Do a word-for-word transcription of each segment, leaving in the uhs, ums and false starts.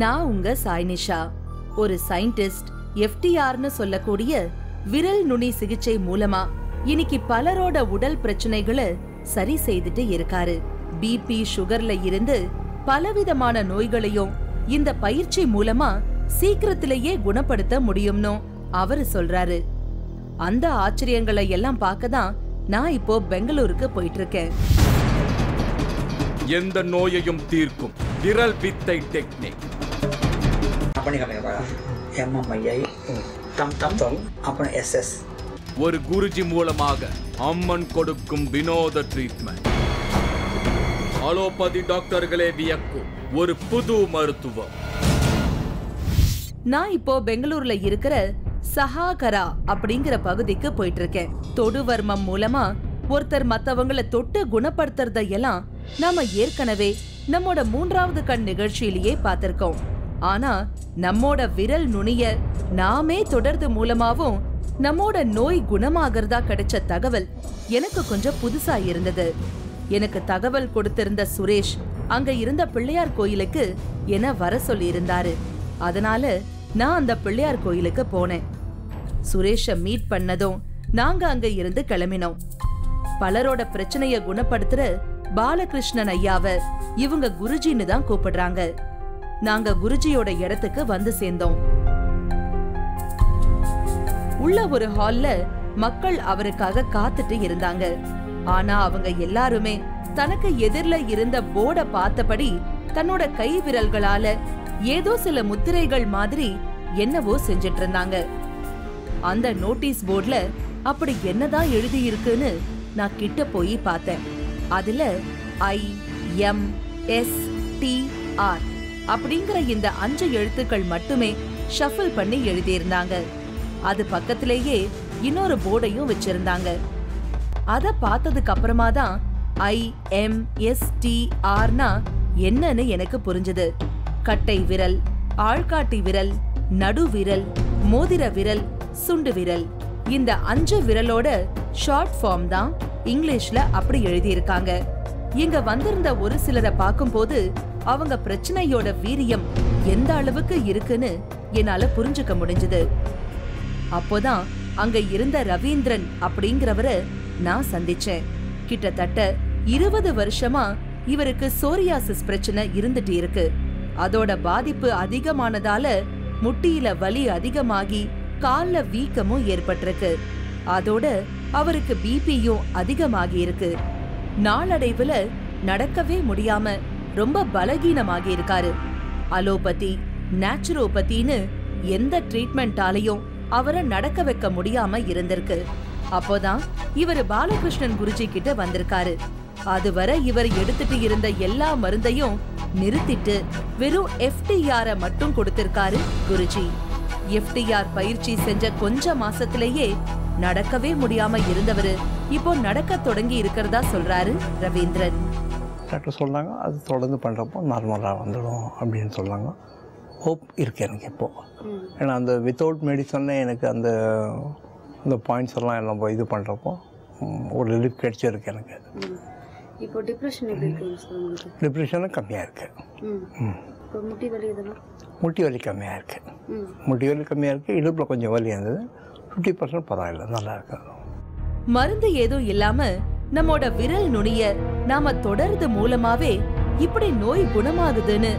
நான் உங்க சாய்நிஷா, ஒரு சயின்டிஸ்ட். எஃப்டிஆர்னு சொல்லக்கூடிய விரல் நுனி சிகிச்சை மூலமா இன்னைக்கு பலரோட உடல் பிரச்சனைகளை சரி செய்துட்டு இருக்காரு. பிபி, சுகர்ல இருந்து பலவிதமான நோய்களையும் இந்த பயிற்சி மூலமா சீக்கிரத்திலேயே குணப்படுத்த முடியும்னு அவரு சொல்றாரு. அந்த ஆச்சரியங்களை எல்லாம் பார்க்கதான் நான் இப்போ பெங்களூருக்கு போயிட்டு இருக்கேன். எந்த நோயையும் தீர்க்கும் விரல் வித்தை டெக்னிக். ஒரு குருஜி மூலமாக அம்மன் கொடுக்கும் வினோத ட்ரீட்மெண்ட். அலோபதி டாக்டர்களே வியக்கும் ஒரு புது மருத்துவம். நான் இப்போ பெங்களூர்ல இருக்கிற சஹாகரா அப்படிங்கிற பகுதிக்கு போயிட்டு இருக்கேன். தொடுவர்மம் மூலமா ஒருத்தர் மத்தவங்களை தொட்டு குணப்படுத்துறத எல்லாம் நாம ஏற்கனவே நம்மோட மூன்றாவது கண் நிகழ்ச்சியிலேயே பார்த்திருக்கோம். ஆனா நம்மோட விரல் நுனிய நாமே தொடர்ந்து மூலமாவும் நம்மோட நோய் குணமாகறதா கிடைச்ச தகவல் எனக்கு கொஞ்சம் புதுசா இருந்தது. எனக்கு தகவல் கொடுத்திருந்த சுரேஷ் அங்க இருந்த பிள்ளையார் கோயிலுக்கு என வர சொல்லி இருந்தாரு. அதனால நான் அந்த பிள்ளையார் கோயிலுக்கு போனேன். சுரேஷ மீட் பண்ணதும் நாங்க அங்க இருந்து கிளம்பினோம். பலரோட பிரச்சனைய குணப்படுத்துற பாலகிருஷ்ணன் ஐயாவை இவங்க குருஜின்னு தான் கூப்பிடுறாங்க. நாங்க குருஜியோட இடத்துக்கு வந்து சேர்ந்தோம். உள்ள ஒரு ஹால்ல மக்கள் அவருக்காக காத்துட்டு இருந்தாங்க. ஆனா அவங்க எல்லாருமே தனக்கு எதிரில இருந்த போர்ட பார்த்தபடி தன்னோட கை விரல்களால ஏதோ சில முத்திரைகள் மாதிரி என்னவோ செஞ்சிட்டு இருந்தாங்க. அந்த நோட்டீஸ் போர்டுல அப்படி என்னதான் எழுதி இருக்குன்னு நான் கிட்ட போய் பார்த்தேன். அதுல I M S T R அப்படிங்கிற இந்த அஞ்சு எழுத்துக்கள் மட்டுமே ஷஃபிள் பண்ணி எழுதியிருந்தாங்க. அது பக்கத்திலேயே இன்னொரு போர்டையும் வச்சிருந்தாங்க. அதை பார்த்ததுக்கு அப்புறமா தான் ஐ எம் எஸ் டி ஆர்னா என்னன்னு எனக்கு புரிஞ்சது. கட்டை விரல், ஆள்காட்டி விரல், நடு விரல், மோதிர விரல், சுண்டு விரல், இந்த அஞ்சு விரலோட ஷார்ட் ஃபார்ம் தான் இங்கிலீஷ்ல அப்படி எழுதியிருக்காங்க. இங்க வந்திருந்த ஒரு சிலரை பார்க்கும்போது அவங்க பிரச்சனையோட வீரியம் எந்த அளவுக்கு இருக்குன்னு என்னால புரிஞ்சுக்க முடிஞ்சது. அப்போதான் அங்க இருந்த ரவீந்திரன் அப்படிங்கிறவரை நான் சந்திச்சேன். கிட்டத்தட்ட இருபது வருஷமா இவருக்கு சோரியாசிஸ் பிரச்சனை இருந்துட்டு இருக்கு. அதோட பாதிப்பு அதிகமானதால முட்டியில வலி அதிகமாகி கால்ல வீக்கமும் ஏற்பட்டிருக்கு. அதோட அவருக்கு பிபியும் அதிகமாகி இருக்கு. நாளடைவுல நடக்கவே முடியாம ரொம்ப பலகீனமாகி இருக்காரு. அலோபதி, நேச்சுரோபத்தின்னு எந்த ட்ரீட்மெண்டாலையும் அவரை நடக்க வைக்க முடியாம இருந்திருக்கு. அப்போதான் இவர் பாலகிருஷ்ணன் குருஜி கிட்ட வந்திருக்காரு. அதுவரை இவர் எடுத்துட்டு இருந்த எல்லா மருந்தையும் நிறுத்திட்டு வெறும் எஃப்டிஆரை மட்டும் கொடுத்திருக்காரு குருஜி. எஃப்டிஆர் பயிற்சி செஞ்ச கொஞ்ச மாசத்திலேயே நடக்கவே முடியாம இருந்தவரு இப்போ நடக்க தொடங்கி இருக்கிறதா சொல்றாரு ரவீந்திரன். டாக்டர் சொன்னாங்க அது தொடர்ந்து பண்றப்போ நார்மலாக வந்துடும் அப்படின்னு சொன்னாங்க. ஹோப் இருக்கு எனக்கு இப்போ. ஏன்னா அந்த வித்தவுட் மெடிசன்ல எனக்கு அந்த அந்த பாயிண்ட்ஸ் எல்லாம் எல்லாம் இது பண்றப்போ ஒரு ரிலீஃப் கிடைச்சிருக்கு எனக்கு. இப்போ டிப்ரெஷன் எப்படி இருக்கு? டிப்ரெஷனும் கம்மியாக இருக்கு. இப்போ முட்டி வலி இதெல்லாம் முட்டி வலி கம்மியாக இருக்கு. முட்டி வலி கம்மியாக இருக்குது. இடுப்பில் கொஞ்சம் வலி இருந்தது. ஃபிஃப்டி பர்சன்ட் பரவாயில்ல, நல்லா இருக்காது. மருந்து ஏதும் இல்லாமல் நம்மோட விரல் நுனிய நாம தொடர்ந்து மூலமாவே இப்படி நோய் குணமாகுதுன்னு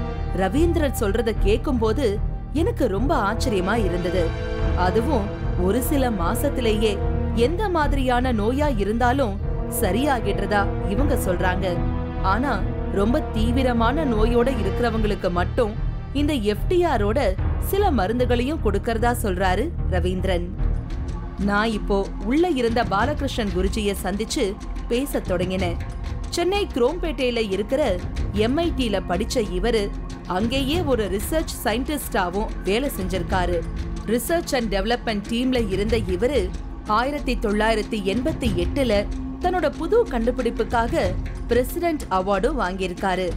ரவீந்திரன் சொல்றத கேட்கும் போது எனக்கு ரொம்ப ஆச்சரியமா இருந்தது. அதுவும் ஒரு சில மாசத்திலேயே எந்த மாதிரியான நோயா இருந்தாலும் சரியாகிடுறதா இவங்க சொல்றாங்க. ஆனா ரொம்ப தீவிரமான நோயோட இருக்கிறவங்களுக்கு மட்டும் இந்த எஃப்டிஆரோட சில மருந்துகளையும் கொடுக்கறதா சொல்றாரு ரவீந்திரன். நான் இப்போ உள்ள இருந்த பாலகிருஷ்ணன் குருஜியை சந்திச்சு பேச தொடங்கினேன். சென்னை குரோம்பேட்டையில இருக்கிற எம்ஐடியில படிச்ச இவரு அங்கேயே ஒரு ரிசர்ச் சயின்டிஸ்டாவும் வேலை செஞ்சிருக்காரு. ரிசர்ச் அண்ட் டெவலப்மெண்ட் டீம்ல இருந்த இவரு ஆயிரத்தி தொள்ளாயிரத்தி எண்பத்தி எட்டுல தன்னோட புது கண்டுபிடிப்புக்காக பிரசிடென்ட் அவார்டும் வாங்கியிருக்காரு.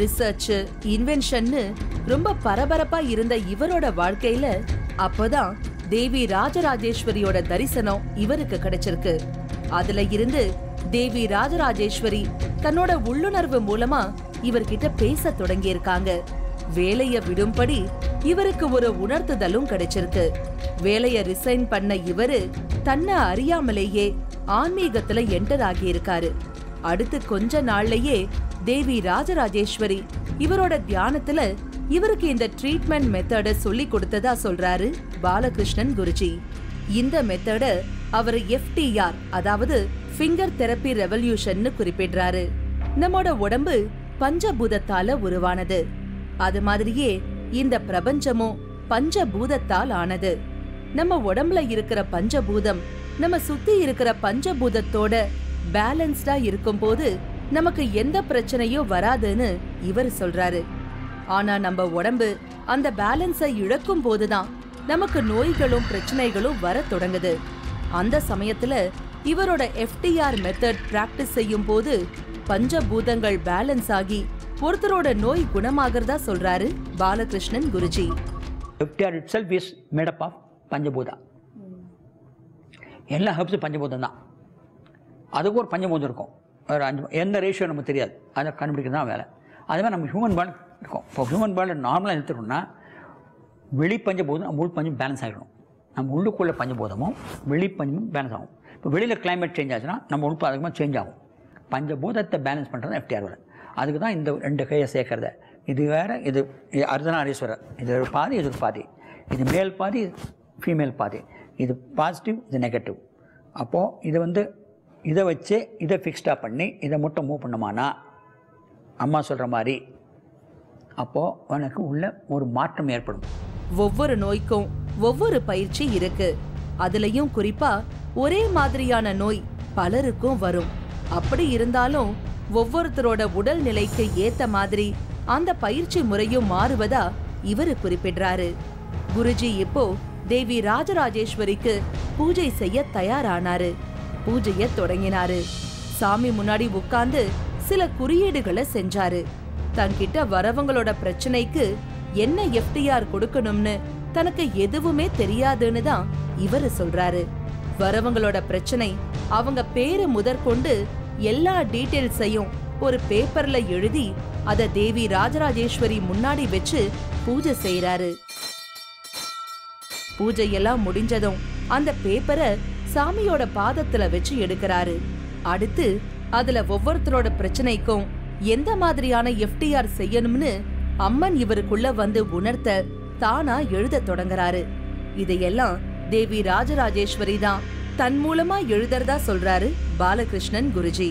ரிசர்ச், இன்வென்ஷன்னு ரொம்ப பரபரப்பா இருந்த இவரோட வாழ்க்கையில அப்போதான் தேவி ராஜராஜேஸ்வரியோட தரிசனம் இவருக்கு கிடைச்சிருக்கு. அதுல இருந்து தேவி ராஜராஜேஸ்வரி தன்னோட உள்ளுணர்வு மூலமா இவர்கிட்ட பேச தொடங்கி இருக்காங்க. வேலையை விடும்படி இவருக்கு ஒரு உணர்த்துதலும் கிடைச்சிருக்கு. வேலையை ரிசைன் பண்ண இவரு தன்னை அறியாமலேயே ஆன்மீகத்துல என்டர் ஆகியிருக்காரு. அடுத்து கொஞ்ச நாள்லயே தேவி ராஜராஜேஸ்வரி இவரோட தியானத்துல இவருக்கு இந்த ட்ரீட்மெண்ட் மெத்தட சொல்லி கொடுத்ததா சொல்றாரு பாலகிருஷ்ணன் குருஜி. இந்த மெத்தட அவர் எஃப்டிஆர், அதாவது ஃபிங்கர் தெரப்பி ரெவல்யூஷன் குறிப்பிடுறாரு. நம்மோட உடம்பு பஞ்சபூதத்தால உருவானது, அது மாதிரியே இந்த பிரபஞ்சமும் பஞ்சபூதத்தால் ஆனது. நம்ம உடம்புல இருக்கிற பஞ்சபூதம் நம்ம சுத்தி இருக்கிற பஞ்சபூதத்தோட பேலன்ஸ்டா இருக்கும் போது நமக்கு எந்த பிரச்சனையும் வராதுன்னு இவர் சொல்றாரு. ஆனா நம்ம உடம்பு அந்த பேலன்ஸை இழக்கும் போதுதான் நமக்கு நோய்களும் பிரச்சனைகளும் வர தொடங்குது. அந்த சமயத்துல இவரோட எஃப்டிஆர் மெத்தட் பிராக்டிஸ் செய்யும் போது பஞ்சபூதங்கள் பேலன்ஸ் ஆகி ஒருத்தரோட நோய் குணமாகறதா சொல்றாரு Balakrishnan Guruji. FTR itself is made up of பஞ்சபூதா. எல்லா ஹெர்ப்ஸும் பஞ்சபூதம் தான், அதுக்கு ஒரு பஞ்சபூதம் இருக்கும். ஒரு அஞ்சு எந்த ரேஷியோ நமக்கு தெரியாது, அதை கண்டுபிடிக்கிறது தான் வேலை. அதுமாதிரி நம்ம ஹியூமன் பால் இருக்கும். இப்போ ஹியூமன் பால் நார்மலாக எடுத்துக்கணும்னா வெளி பஞ்சபூதம் உள் பஞ்சம் பேலன்ஸ் ஆகிடும். நம்ம உள்ளுக்குள்ளே பஞ்சபூதமும் வெளி பஞ்சமும் பேலன்ஸ் ஆகும். இப்போ வெளியில் கிளைமேட் சேஞ்ச் ஆச்சுன்னா நம்ம உள் அதிகமாக சேஞ்ச் ஆகும். பஞ்சபூதத்தை பேலன்ஸ் பண்ணுறது தான் எஃப்டிஆர் வேலை. அதுக்கு தான் இந்த ரெண்டு கையை சேர்க்கறத. இது வேறு, இது அர்த்தநாரீஸ்வரர். இது ஒரு பாதி, இது ஒரு பாதி, இது மேல் பாதி, ஃபீமேல் பாதி, இது பாசிட்டிவ், இது நெகட்டிவ். அப்போது இது வந்து இதை வச்சு இதை ஃபிக்ஸ்டாக பண்ணி இதை மட்டும் மூவ் பண்ணுமானா அம்மா சொல்கிற மாதிரி அப்போது உனக்கு உள்ள ஒரு மாற்றம் ஏற்படும். ஒவ்வொரு நோய்க்கும் ஒவ்வொரு பயிற்சி இருக்கு, அதுலேயும் குறிப்பாக ஒரே மாதிரியான நோய் பலருக்கும் வரும். அப்படி இருந்தாலும் ஒவ்வொருத்தரோட உடல் நிலைக்கு ஏற்ற மாதிரி அந்த பயிற்சி முறையும் மாறுவதா இவர் குறிப்பிடுறாரு. குருஜி இப்போ தேவி ராஜராஜேஸ்வரிக்கு பூஜை செய்ய தயாரானாரு. பூஜைய தொடங்கினாரு. சாமி முன்னாடி உட்கார்ந்து சில குறியீடுகளை செஞ்சாரு. தன்கிட்ட வரவங்களோட பிரச்சனைக்கு என்ன எஃப்டிஆர் கொடுக்கணும்னு தனக்கு எதுவுமே தெரியாதுன்னு தான் இவரு சொல்றாரு. வரவங்களோட பிரச்சனை அவங்க பேரு முதற்கொண்டு எல்லா டீட்டெயில்ஸையும் ஒரு பேப்பர்ல எழுதி அதை தேவி ராஜராஜேஸ்வரி முன்னாடி வச்சு பூஜை செய்யறாரு. பூஜையெல்லாம் முடிஞ்சதும் அந்த பேப்பரை சாமியோட பாதத்துல வச்சு எடுக்கிறாரு. அடுத்து அதுல ஒவ்வொருத்தரோட பிரச்சனைக்கும் எந்த மாதிரியான எஃப்டிஆர் செய்யணும்னு அம்மன் இவருக்குள்ள வந்து உணர்த்த தானா எழுத தொடங்குறாரு. இதையெல்லாம் தேவி ராஜராஜேஸ்வரி தான் தன் மூலமா எழுதுறதா சொல்றாரு பாலகிருஷ்ணன் குருஜி.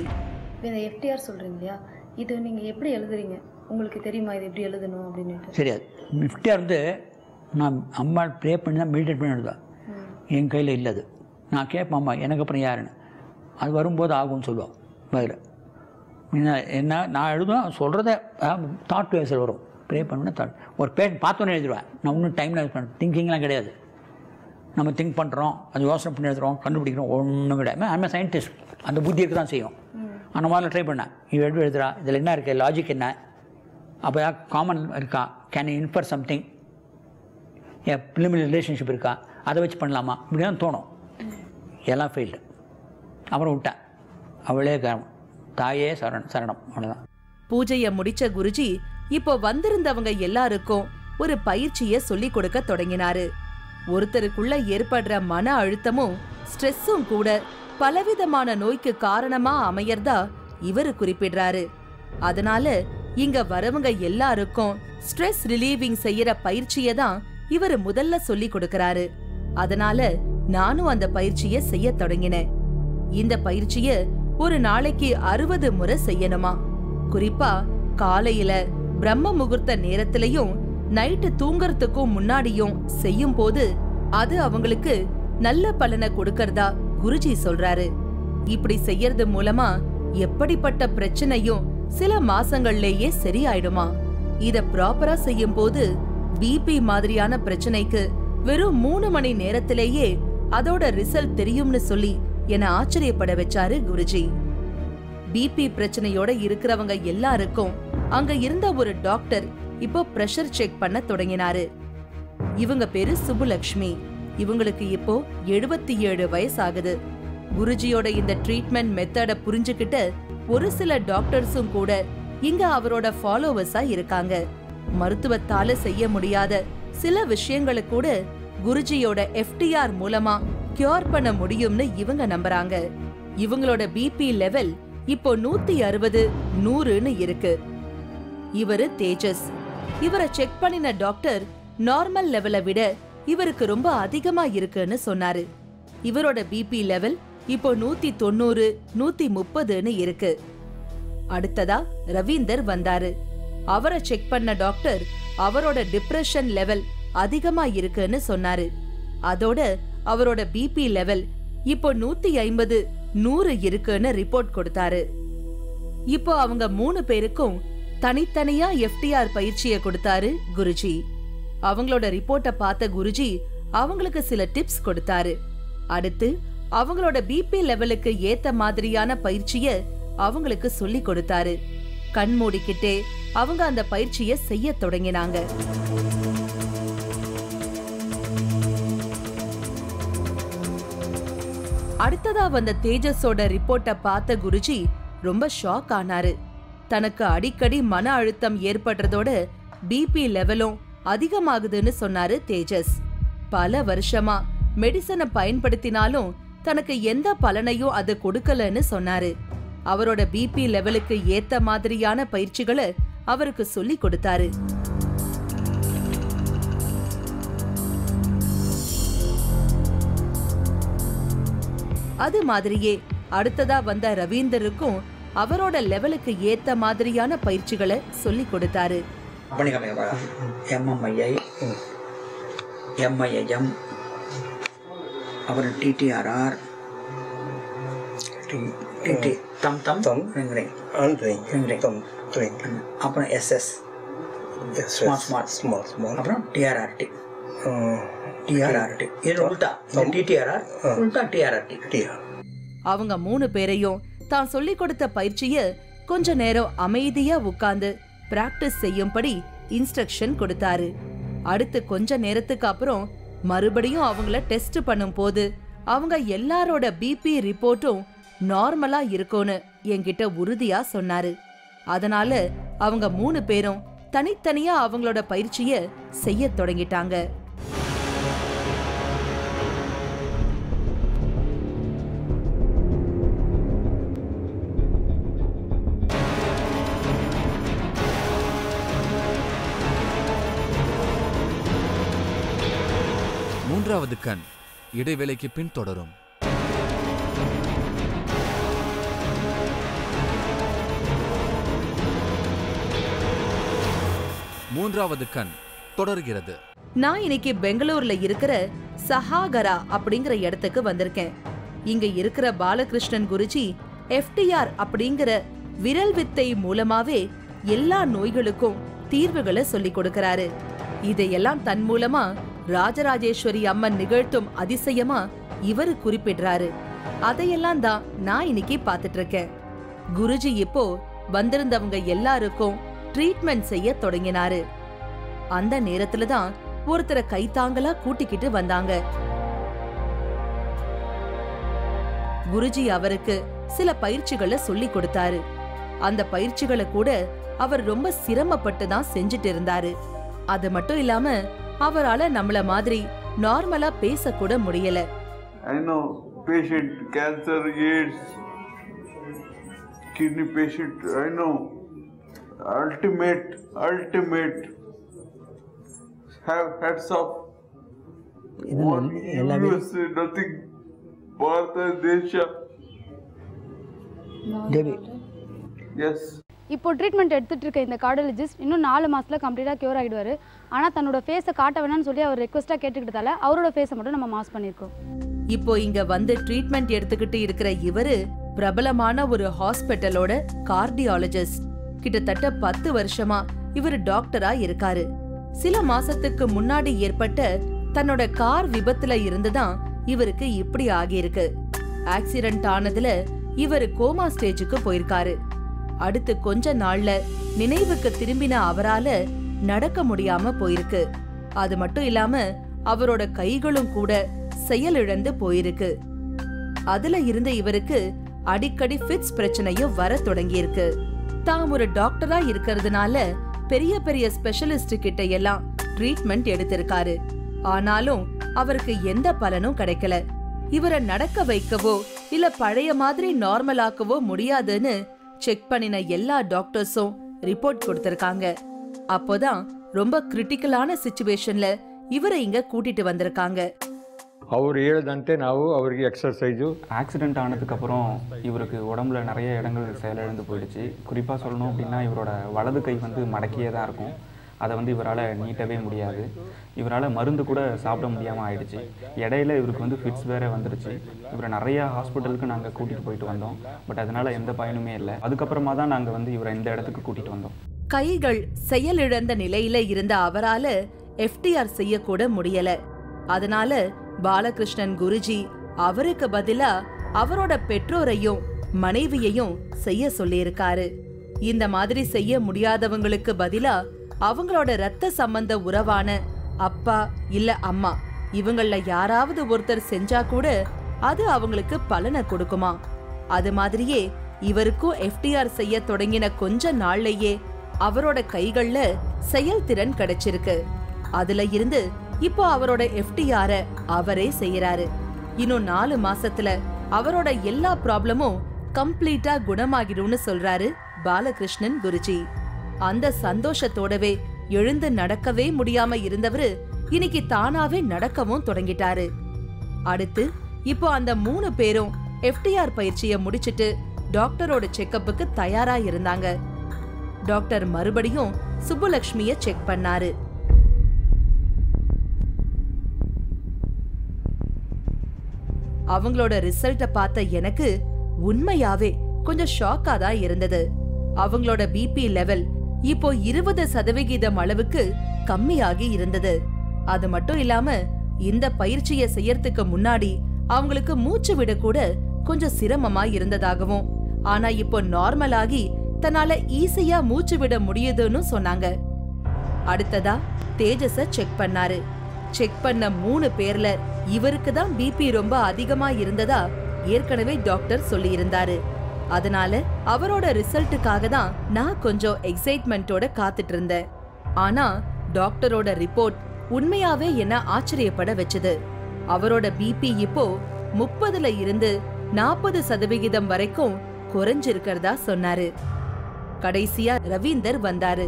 இந்த எஃப்டிஆர் சொல்றீங்க இல்லையா, இது நீங்க எப்படி எழுதுறீங்க, உங்களுக்கு தெரியுமா இது எப்படி எழுதணும் அப்படின்னு? தெரியாது. எஃப்டிஆர் வந்து நான் அம்மா ப்ரே பண்ணி தான் மெடிடேட் பண்ணி எழுதுவேன். என் கையில் இல்லை அது. நான் கேட்பேன் அம்மா எனக்கு அப்புறம் யாருன்னு, அது வரும்போது ஆகும்னு சொல்லுவோம். பதில் என்ன என்ன நான் எழுதுவேன் சொல்கிறத தாட் பேஸில் வரும். ப்ரே பண்ணணுன்னா தாட் ஒரு பே பார்த்தோன்னே எழுதிடுவேன். நான் இன்னும் டைமில் யூஸ் பண்ண திங்கிங்லாம் கிடையாது. நம்ம திங்க் பண்ணுறோம், அது யோசனை பண்ணி எழுதுகிறோம், கண்டுபிடிக்கிறோம், ஒன்றும் கிடையாது. ஐம் சயின்டிஸ்ட், அந்த புத்திக்கு தான் செய்யும். அந்த மாதிரிலாம் ட்ரை பண்ணேன். இவ எப்படி எழுதுறா, இதில் என்ன இருக்குது, லாஜிக் என்ன, அப்போ ஏதாவது காமன் இருக்கா, கேன் இன்ஃபர் சம்திங், என் பிள்ளைமி ரிலேஷன்ஷிப் இருக்கா, அதை வச்சு பண்ணலாமா இப்படிதான் தோணும். எல்லாம் ஃபெயில்டு. அப்புறம் விட்டேன். அவளே கரணம், தாயே சரணம் சரணம், அவ்வளோதான். பூஜையை முடிச்ச குருஜி இப்போ வந்திருந்தவங்க எல்லாருக்கும் ஒரு பயிற்சியை சொல்லி கொடுக்க தொடங்கினாரு. ஒருத்தருக்குள்ள ஏற்படுற மன அழுத்தமும் ஸ்ட்ரெஸ்ஸும் கூட பலவிதமான நோய்க்கு காரணமா அமையறதா இவரு குறிப்பிடுறாரு. அதனால இங்க வரவங்க எல்லாருக்கும் ஸ்ட்ரெஸ் ரிலீவிங் செய்யற பயிற்சியை தான் இவர் முதல்ல சொல்லி கொடுக்கறாரு. அதனால நானும் அந்த பயிற்சியை செய்ய தொடங்கினேன். இந்த பயிற்சிய ஒரு நாளைக்கு அறுபது முறை செய்யணுமா. குறிப்பா காலையில பிரம்ம முகூர்த்த நேரத்திலையும் நைட்டு தூங்கறதுக்கும் முன்னாடியும் செய்யும் போது அது அவங்களுக்கு நல்ல பலனை கொடுக்கறதா குருஜி சொல்றாரு. இப்படி செய்யறது மூலமா எப்படிப்பட்ட பிரச்சனையும் சில மாசங்கள்லேயே சரியாயிடுமா. இத ப்ராப்பரா செய்யும் போது பிபி மாதிரியான பிரச்சனைக்கு வெறும் மூணு மணி நேரத்திலேயே அதோட ரிசல்ட் தெரியும்னு சொல்லி என்ன ஆச்சரியப்பட வச்சாரு குருஜி. பிபி பிரச்சனையோட இருக்கிறவங்க எல்லாருக்கும் அங்க இருந்த ஒரு டாக்டர் இப்போ பிரஷர் செக் பண்ண தொடங்கினாரு. இவங்க பேரு சுபலட்சுமி. இவங்களுக்கு இப்போ எழுபத்தி ஏழு வயசு ஆகுது. குருஜியோட இந்த ட்ரீட்மெண்ட் மெத்தட புரிஞ்சுக்கிட்ட ஒரு சில டாக்டர்ஸும் கூட இங்க அவரோட ஃபாலோவர்ஸா இருக்காங்க. மருத்துவத்தால செய்ய முடியாத சில விஷயங்களை கூட குருஜியோட எஃப்டிஆர் மூலமா கியூர் பண்ண முடியும்னு இவங்க நம்புறாங்க. இவங்களோட பிபி லெவல் இப்போ நூத்தி அறுபது நூறுன்னு இருக்கு. இவரு தேஜஸ். இவரை செக் பண்ணின டாக்டர் நார்மல் லெவலை விட இவருக்கு ரொம்ப அதிகமா இருக்குன்னு சொன்னாரு. இவரோட பிபி லெவல் இப்போ நூத்தி தொண்ணூறு நூத்தி முப்பதுன்னு இருக்கு. அடுத்ததா ரவீந்தர் வந்தாரு. அவரை செக் பண்ண டாக்டர் அவரோட டிப்ரெஷன் லெவல் அதிகமா இருக்குன்னு சொன்னாரு. அதோட அவரோட பிபி லெவல் இப்போ நூத்தி ஐம்பது நூறு இருக்குன்னு ரிப்போர்ட் கொடுத்தாரு. இப்போ அவங்க மூணு பேருக்கும் தனித்தனியா எஃப்டிஆர் பயிற்சியை கொடுத்தாரு குருஜி. அவங்களோட ரிப்போர்ட்டை பார்த்த குருஜி அவங்களுக்கு சில டிப்ஸ் கொடுத்தாரு. அடுத்து அவங்களோட பிபி லெவலுக்கு ஏத்த மாதிரியான பயிற்சியை அவங்களுக்கு சொல்லி கொடுத்தாரு. கண் மூடிக்கிட்டே அவங்க அந்த பயிற்சியை செய்ய தொடங்கினாங்க. அடுத்ததா வந்த தேஜஸோட ரிப்போர்ட்டை பார்த்த குருஜி ரொம்ப ஷாக் ஆனாரு. தனக்கு அடிக்கடி மன அழுத்தம் ஏற்படுறதோட பிபி லெவலும் அதிகமாகுதுன்னு சொன்னாரு தேஜஸ். பல வருஷமா மெடிசனை பயன்படுத்தினாலும் தனக்கு எந்த பலனையும் அது கொடுக்கலன்னு சொன்னாரு. அவரோட பிபி லெவலுக்கு ஏத்த மாதிரியான பயிற்சிகளை அவருக்கு சொல்லி கொடுத்தாரு. அது மாதிரியே அடுத்ததா வந்த ரவீந்தருக்கும் அவரோட லெவலுக்கு ஏத்த மாதிரியான பயிற்சிகளை சொல்லி கொடுத்தாரு. அப்புறம் டிடிஆர்ஆர் டிடி தம் தம் தம் ring ring ring ring ring தம் ரிங் அப்புறம் எஸ்எஸ் ஸ்மால் ஸ்மால் ஸ்மால் ஸ்மால் அப்புறம் டிஆர்ஆர்டி டிஆர்ஆர்டி இது உல்டா டிடிஆர்ஆர் உல்டா டிஆர்ஆர்டி டிஆர். அவங்க மூணு பேரையும் தான் சொல்லி கொடுத்த பயிற்சியை கொஞ்ச நேரம் அமைதியா உட்கார்ந்து பிராக்டிஸ் செய்யும்படி இன்ஸ்ட்ரக்ஷன் கொடுத்தாரு. அடுத்து கொஞ்ச நேரத்துக்கு அப்புறம் மறுபடியும் அவங்கள டெஸ்ட் பண்ணும் போது அவங்க எல்லாரோட பிபி ரிப்போர்ட்டும் நார்மலா இருக்கும்னு என்கிட்ட உறுதியா சொன்னாரு. அதனால அவங்க மூணு பேரும் தனித்தனியா அவங்களோட பயிற்சியை செய்ய தொடங்கிட்டாங்க. மூன்றாவது கண் இடைவேளைக்கு பின் தொடரும். மூன்றாவது கண் தொடர்கிறது. நான் இன்னைக்கு பெங்களூர்ல இருக்கிற சஹாகரா அப்படிங்கிற இடத்துக்கு வந்திருக்கேன். இங்க இருக்கிற பாலகிருஷ்ணன் குருஜி எஃப்டிஆர் அப்படிங்கிற விரல் வித்தை மூலமாவே எல்லா நோய்களுக்கும் தீர்வுகளை சொல்லி கொடுக்கிறாரு. இதையெல்லாம் தன் மூலமா ராஜராஜேஸ்வரி அம்மன் நிகழ்த்தும் அதிசயமா இவரு குறிப்பிடுறாரு. அதையெல்லாம் தான் நான் இன்னைக்கு பார்த்துட்டு இருக்கேன். குருஜி இப்போ வந்திருந்தவங்க எல்லாருக்கும் ட்ரீட்மெண்ட் செய்ய தொடங்கினாரு. அந்த நேரத்துல தான் ஒருத்தரை கைத்தாங்களா கூட்டிக்கிட்டு வந்தாங்க. குருஜி அவருக்கு சில பயிற்சிகளை சொல்லி கொடுத்தாரு. அந்த பயிற்சிகளை கூட அவர் ரொம்ப சிரமப்பட்டு தான் செஞ்சுட்டு இருந்தாரு. அது மட்டும் இல்லாம அவரால நம்மள மாதிரி நார்மலா பேச கூட முடியல. I know patient cancer, AIDS, kidney patient, I know ultimate ultimate have heads up. Nothing Bharat Desha Devi. Yes. இப்போ ட்ரீட்மெண்ட் எடுத்துகிட்டு இருக்க இந்த கார்டியாலஜிஸ்ட் இன்னும் நாலு மாதத்தில் கம்ப்ளீட்டாக க்யூர் ஆகிடுவார். ஆனால் தன்னோட ஃபேஸை காட்ட வேணான்னு சொல்லி அவர் ரெக்வஸ்ட்டாக கேட்டுக்கிட்டதால அவரோட ஃபேஸை மட்டும் நம்ம மாஸ் பண்ணியிருக்கோம். இப்போ இங்கே வந்து ட்ரீட்மெண்ட் எடுத்துக்கிட்டு இருக்கிற இவர் பிரபலமான ஒரு ஹாஸ்பிட்டலோட கார்டியாலஜிஸ்ட். கிட்டத்தட்ட பத்து வருஷமா இவர் டாக்டராக இருக்காரு. சில மாசத்துக்கு முன்னாடி ஏற்பட்ட தன்னோட கார் விபத்துல இருந்து தான் இவருக்கு இப்படி ஆகியிருக்கு. ஆக்சிடென்ட் ஆனதுல இவர் கோமா ஸ்டேஜுக்கு போயிருக்காரு. அடுத்து கொஞ்ச நாள்ல நினைவுக்கு திரும்பின அவரால நடக்க முடியாம போயிருக்கு. அது மட்டும் இல்லாம அவரோட கைகளும் கூட செயலிழந்து போயிருக்கு. அதுல இருந்து இவருக்கு அடிக்கடி ஃபிட்ஸ் பிரச்சனையும் வர தொடங்கியிருக்கு. தான் ஒரு டாக்டரா இருக்கிறதுனால பெரிய பெரிய ஸ்பெஷலிஸ்ட் கிட்ட எல்லாம் ட்ரீட்மெண்ட் எடுத்திருக்காரு. ஆனாலும் அவருக்கு எந்த பலனும் கிடைக்கல. இவரை நடக்க வைக்கவோ இல்ல பழைய மாதிரி நார்மல் ஆக்கவோ முடியாதுன்னு செக் பண்ணின எல்லா டாக்டர்ஸும் ரிப்போர்ட் கொடுத்திருக்காங்க. அப்போதான் ரொம்ப கிரிட்டிக்கலான சிச்சுவேஷன்ல இவரை இங்க கூட்டிட்டு வந்திருக்காங்க. அவர் ஏழுதே நான் அவருக்கு எக்ஸசைஸு ஆக்சிடென்ட் ஆனதுக்கப்புறம் இவருக்கு உடம்புல நிறைய இடங்கள் செயலிழந்து போயிடுச்சு. குறிப்பாக சொல்லணும் அப்படின்னா இவரோட வலது கை வந்து மடக்கியே தான் இருக்கும். அதை வந்து இவரால் நீட்டவே முடியாது. இவரால் மருந்து கூட சாப்பிட முடியாமல் ஆயிடுச்சு. இடையில இவருக்கு வந்து ஃபிட்ஸ் வேறு வந்துருச்சு. இவரை நிறையா ஹாஸ்பிட்டலுக்கு நாங்கள் கூட்டிகிட்டு போயிட்டு வந்தோம். பட் அதனால் எந்த பயனுமே இல்லை. அதுக்கப்புறமா தான் நாங்கள் வந்து இவரை இந்த இடத்துக்கு கூட்டிகிட்டு வந்தோம். கைகள் செயலிழந்த நிலையில இருந்த அவரால் எஃப்டிஆர் செய்யக்கூட முடியலை. அதனால பாலகிருஷ்ணன் குருஜி அவருக்கு பதிலா அவரோட பெற்றோரையும் மனைவியையும் செய்ய சொல்லியிருக்காரு. இந்த மாதிரி செய்ய முடியாதவங்களுக்கு பதிலா அவங்களோட ரத்த சம்பந்த உறவான அப்பா இல்ல அம்மா இவங்கள யாராவது ஒருத்தர் செஞ்சா கூட அது அவங்களுக்கு பலனை கொடுக்குமா. அது மாதிரியே இவருக்கும் எஃப்டிஆர் செய்ய தொடங்கின கொஞ்ச நாள்லயே அவரோட கைகள்ல செயல்திறன் கிடைச்சிருக்கு. அதுல இருந்து இப்போ அவரோட எஃப்டிஆர அவரே செய்யறாரு. இன்னும் நாலு மாசத்துல அவரோட எல்லா ப்ராப்ளமும் கம்ப்ளீட்டா குணமாகிடும்னு சொல்றாரு பாலகிருஷ்ணன் குருஜி. அந்த சந்தோஷத்தோடவே எழுந்து நடக்கவே முடியாம இருந்தவரு இன்னைக்கு தானாவே நடக்கவும் தொடங்கிட்டாரு. அடுத்து இப்போ அந்த மூணு பேரும் எஃப்டிஆர் பயிற்சியை முடிச்சிட்டு டாக்டரோட செக்கப்புக்கு தயாரா இருந்தாங்க. டாக்டர் மறுபடியும் சுப்புலட்சுமியை செக் பண்ணாரு. அவங்களோட ரிசல்ட்டை பார்த்த எனக்கு உண்மையாவே கொஞ்சம் ஷாக்கா தான் இருந்தது. அவங்களோட பிபி லெவல் இப்போ இருபது சதவிகிதம் அளவுக்கு கம்மியாகி இருந்தது. அது மட்டும் இல்லாம இந்த பயிற்சியை செய்யறதுக்கு முன்னாடி அவங்களுக்கு மூச்சு விட கூட கொஞ்சம் சிரமமா இருந்ததாகவும், ஆனா இப்போ நார்மலாகி தன்னால ஈஸியா மூச்சு விட முடியுதுன்னு சொன்னாங்க. அடுத்ததா தேஜஸ செக் பண்ணாரு. செக் பண்ண மூணு பேர்ல இவருக்கு தான் பிபி ரொம்ப அதிகமா இருந்ததா ஏற்கனவே டாக்டர் சொல்லி இருந்தாரு. அதனால அவரோட ரிசல்ட்டுக்காக தான் நான் கொஞ்சம் எக்ஸைட்மெண்டோட காத்துட்டு இருந்தேன். ஆனா டாக்டரோட ரிப்போர்ட் உண்மையாவே என்ன ஆச்சரியப்பட வச்சது. அவரோட பிபி இப்போ முப்பதுல இருந்து நாற்பது சதவிகிதம் வரைக்கும் குறைஞ்சிருக்கிறதா சொன்னாரு. கடைசியா ரவீந்தர் வந்தாரு.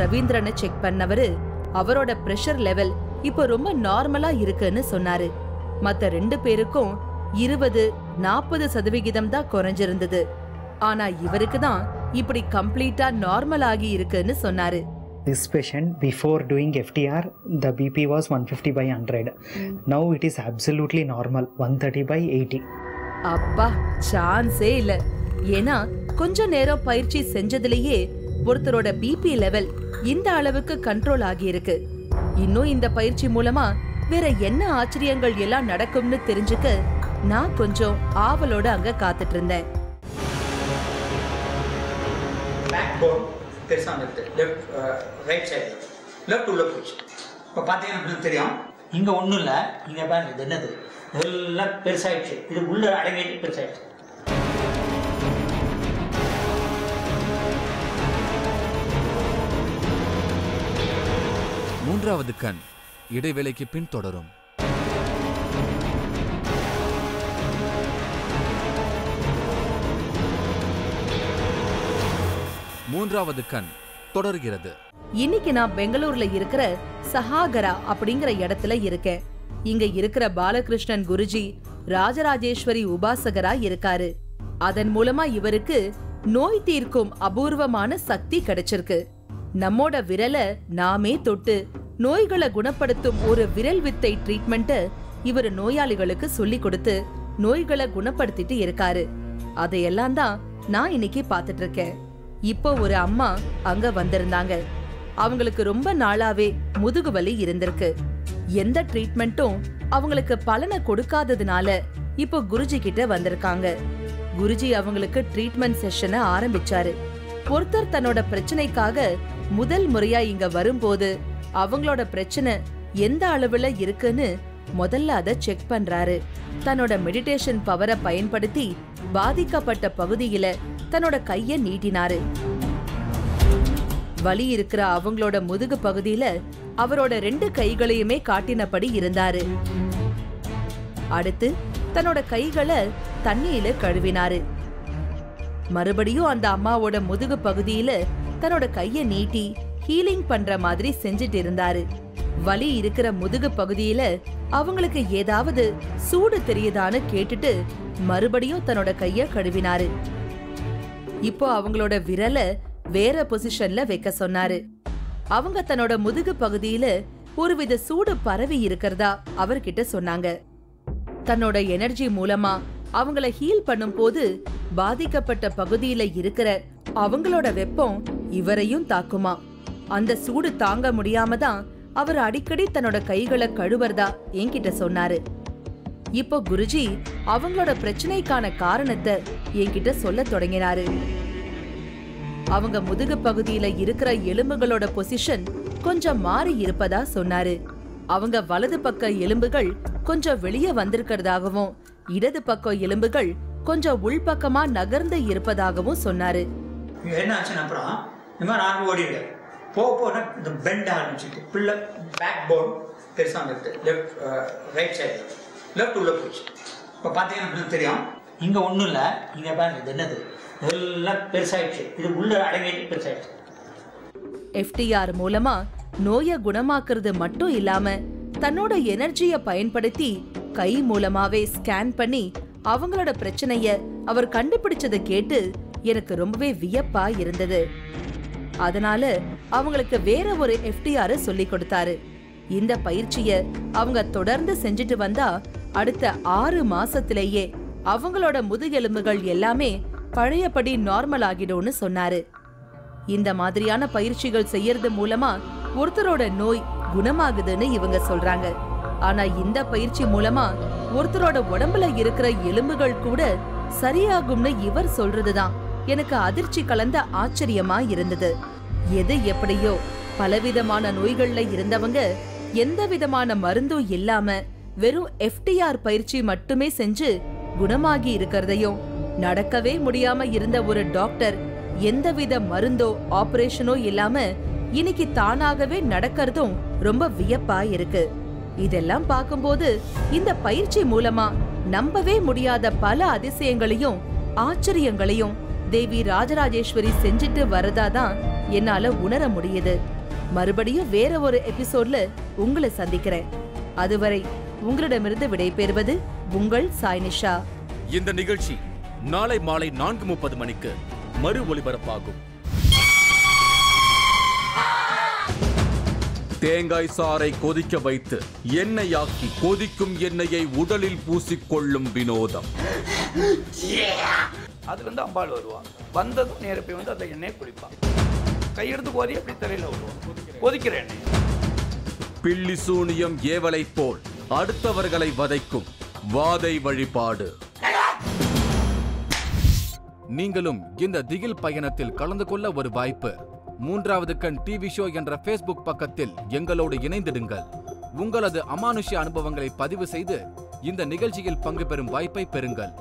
ரவீந்திரனை செக் பண்ணவரு அவரோட பிரஷர் லெவல் இப்போ ரொம்ப நார்மலா இருக்குன்னு சொன்னாரு. மற்ற ரெண்டு பேருக்கும் இருபது நாற்பது சதவிகிதம் தான் குறைஞ்சிருந்தது. ஆனா இவருக்கு தான் இப்படி கம்ப்ளீட்டா நார்மல் ஆகி இருக்குன்னு சொன்னாரு. This patient, before doing F T R, the B P was one fifty by one hundred. Mm. Now it is absolutely normal, one thirty by eighty. அப்பா, சான்ஸே இல்ல. ஏன்னா கொஞ்ச நேரம் பயிற்சி செஞ்சதுலயே ஒருத்தரோட பிபி லெவல் இந்த அளவுக்கு கண்ட்ரோல் ஆகி இருக்கு. இன்னும் இந்த பயிற்சி மூலமா வேற என்ன ஆச்சரியங்கள் எல்லாம் நடக்கும்னு தெரிஞ்சுக்க நான் கொஞ்சம் ஆவலோட அங்க காத்துட்டு இருந்தேன். பெருசாக வந்து லெஃப்ட் ரைட் சைடு லெஃப்ட் உள்ள போச்சு. இப்போ பார்த்தீங்கன்னா உங்களுக்கு தெரியும் இங்கே ஒன்றும் இல்லை. இங்கே பாருங்க இது என்னது எல்லாம் பெருசாகிடுச்சு. இது உள்ள அடங்கிட்டு பெருசாகிடுச்சு. மூன்றாவது கண் இடைவேளைக்கு பின் தொடரும். மூன்றாவது கண் தொடர்கிறது. இன்னைக்கு நான் பெங்களூர்ல இருக்கிற சஹாகரா அப்படிங்கிற இடத்துல இருக்கேன். இங்க இருக்கிற பாலகிருஷ்ணன் குருஜி ராஜராஜேஸ்வரி உபாசகரா இருக்காரு. அதன் மூலமா இவருக்கு நோய் தீர்க்கும் அபூர்வமான சக்தி கிடைச்சிருக்கு. நம்மோட விரலை நாமே தொட்டு நோய்களை குணப்படுத்தும் ஒரு விரல் வித்தை ட்ரீட்மெண்ட இவர் நோயாளிகளுக்கு சொல்லி கொடுத்து நோய்களை குணப்படுத்திட்டு இருக்காரு. அதையெல்லாம் தான் நான் இன்னைக்கு பாத்துட்டு இருக்கேன். இப்போ ஒரு அம்மா அங்க வந்திருந்தாங்க. அவங்களுக்கு ரொம்ப நாளாவே முதுகு வலி இருந்திருக்கு. எந்த ட்ரீட்மெண்ட்டும் அவங்களுக்கு பலனை கொடுக்காததுனால இப்போ குருஜி கிட்ட வந்திருக்காங்க. குருஜி அவங்களுக்கு ட்ரீட்மெண்ட் செஷனை ஆரம்பிச்சாரு. ஒருத்தர் தன்னோட பிரச்சனைக்காக முதல் முறையா இங்க வரும்போது அவங்களோட பிரச்சனை எந்த அளவுல இருக்குன்னு முதல்ல அதை செக் பண்றாரு. தன்னோட மெடிடேஷன் பவரை பயன்படுத்தி பாதிக்கப்பட்ட பகுதியில தன்னோட கைய நீட்டினாரு. வலி இருக்கிற அவங்களோட முதுகு பகுதியில அவரோட ரெண்டு கைகளையுமே காட்டினபடி இருந்தாரு. அடுத்து தன்னோட கைகளை தண்ணியில கழுவினாரு. மறுபடியும் அந்த அம்மாவோட முதுகு பகுதியில தன்னோட கைய நீட்டி ஹீலிங் பண்ற மாதிரி செஞ்சிட்டு இருந்தாரு. வலி இருக்கிற முதுகு பகுதியில அவங்களுக்கு ஏதாவது சூடு தெரியுதான்னு கேட்டுட்டு மறுபடியும் தன்னோட கைய கழுவினாரு. இப்போ அவங்களோட விரலை வேற பொசிஷன்ல வைக்க சொன்னாரு. அவங்க தன்னோட முதுகு பகுதியில ஒருவித சூடு பரவி இருக்கிறதா அவர்கிட்ட சொன்னாங்க. தன்னோட எனர்ஜி மூலமா அவங்கள ஹீல் பண்ணும் போது பாதிக்கப்பட்ட பகுதியில இருக்கிற அவங்களோட வெப்பம் இவரையும் தாக்குமா. அந்த சூடு தாங்க முடியாம தான் அவர் அடிக்கடி தன்னோட கைகளை கழுவுறதா என்கிட்ட சொன்னாரு. இப்போ குருஜி அவங்களோட பிரச்சனைக்கான காரணத்தை என்கிட்ட சொல்ல தொடங்கினாரு. அவங்க முதுகு பகுதியில இருக்கிற எலும்புகளோட பொசிஷன் கொஞ்சம் மாறி இருப்பதா சொன்னாரு. அவங்க வலது பக்க எலும்புகள் கொஞ்சம் வெளியே வந்திருக்கிறதாகவும் இடது பக்க எலும்புகள் கொஞ்சம் உள்பக்கமா நகர்ந்து இருப்பதாகவும் சொன்னாரு. என்ன ஆச்சுன்னா அப்புறம் இந்த மாதிரி நான் ஓடிடு போன இந்த பெண்ட் ஆரம்பிச்சுட்டு பிள்ளை பேக் போன் பெருசாக வந்துருக்கு. லெஃப்ட் ரைட் சைடு லெஃப்ட் உள்ள போச்சு. இப்போ பார்த்தீங்கன்னா தெரியும் இங்கே ஒன்றும் இல்லை. இங்கே பாருங்க என்னது எல்லாம் பெருசாகிடுச்சு. இது உள்ள அடங்கிட்டு பெருசாகிடுச்சு. எஃப்டிஆர் மூலமா நோயை குணமாக்குறது மட்டும் இல்லாம தன்னோட எனர்ஜியை பயன்படுத்தி கை மூலமாவே ஸ்கேன் பண்ணி அவங்களோட பிரச்சனைய அவர் கண்டுபிடிச்சதை கேட்டு எனக்கு ரொம்பவே வியப்பா இருந்தது. அதனால அவங்களுக்கு வேற ஒரு எஃப்டிஆர் சொல்லி கொடுத்தாரு. இந்த பயிற்சியை அவங்க தொடர்ந்து செஞ்சுட்டு வந்தா அடுத்த ஆறு மாசத்திலேயே அவங்களோட முதுகெலும்புகள் எல்லாமே பழையபடி நார்மல் ஆகிடும்னு சொன்னாரு. இந்த மாதிரியான பயிற்சிகள் செய்யறது மூலமா ஒருத்தரோட நோய் குணமாகுதுன்னு இவங்க சொல்றாங்க. ஆனா இந்த பயிற்சி மூலமா ஒருத்தரோட உடம்புல இருக்கிற எலும்புகள் கூட சரியாகும்னு இவர் சொல்றதுதான் எனக்கு அதிர்ச்சி கலந்த ஆச்சரியமா இருந்தது. எது எப்படியோ பலவிதமான நோய்கள்ல இருந்தவங்க எந்த விதமான மருந்தும் இல்லாம வெறும் எஃப்டிஆர் பயிற்சி மட்டுமே செஞ்சு குணமாகி இருக்கிறதையும் நடக்கவே முடியாம இருந்த ஒரு டாக்டர் எந்தவித மருந்தோ ஆபரேஷனோ இல்லாம இன்னைக்கு தானாகவே நடக்கிறதும் ரொம்ப வியப்பா இருக்கு. இதெல்லாம் பார்க்கும்போது இந்த பயிற்சி மூலமா நம்பவே முடியாத பல அதிசயங்களையும் ஆச்சரியங்களையும் தேவி ராஜராஜேஸ்வரி செஞ்சிட்டு வரதாதான் என்னால உணர முடியுது. மறுபடியும் வேற ஒரு எபிசோட்ல உங்களை சந்திக்கிறேன். அதுவரை உங்களிடமிருந்து விடைபெறுவது உங்கள் சாய்னிஷா. இந்த நிகழ்ச்சி நாளை மாலை நான்கு முப்பது மணிக்கு மறு ஒளிபரப்பாகும். தேங்காய் சாறை கொதிக்க வைத்து எண்ணெயாக்கி கொதிக்கும் எண்ணெயை உடலில் பூசிக்கொள்ளும் வினோதம். அது வந்து அம்பாள் வருவான் வந்ததும் நேர போய் வந்து அந்த எண்ணெயை குடிப்பான். கையெடுத்து கோரி அப்படி தலையில் வருவான் கொதிக்கிற எண்ணெய். பில்லி சூனியம் ஏவலை போல் அடுத்தவர்களை வதைக்கும் வாதை வழிபாடு. நீங்களும் இந்த திகில் பயணத்தில் கலந்து கொள்ள ஒரு வாய்ப்பு. மூன்றாவது கண் டிவி ஷோ என்ற ஃபேஸ்புக் பக்கத்தில் எங்களோடு இணைந்திடுங்கள். உங்களது அமானுஷ்ய அனுபவங்களை பதிவு செய்து இந்த நிகழ்ச்சியில் பங்கு பெறும் வாய்ப்பை பெறுங்கள்.